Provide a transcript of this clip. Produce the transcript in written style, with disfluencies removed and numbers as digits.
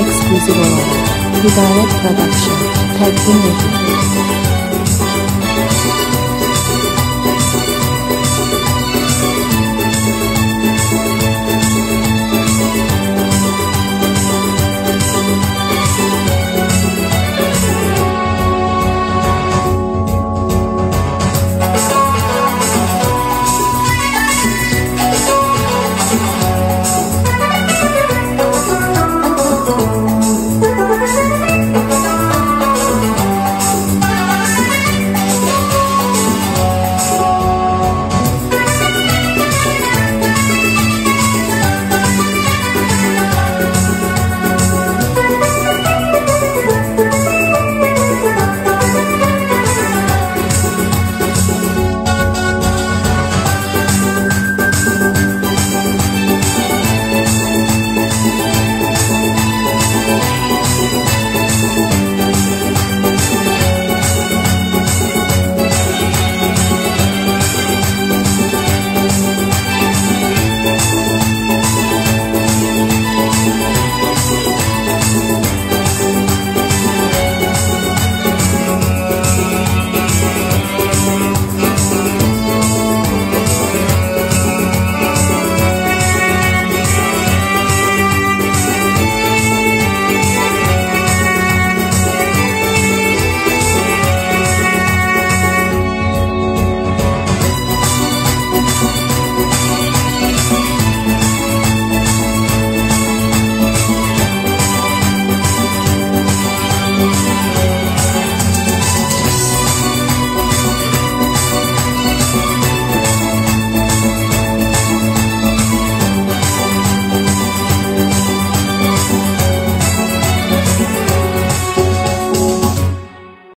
620 Hidayet Production. Thank you.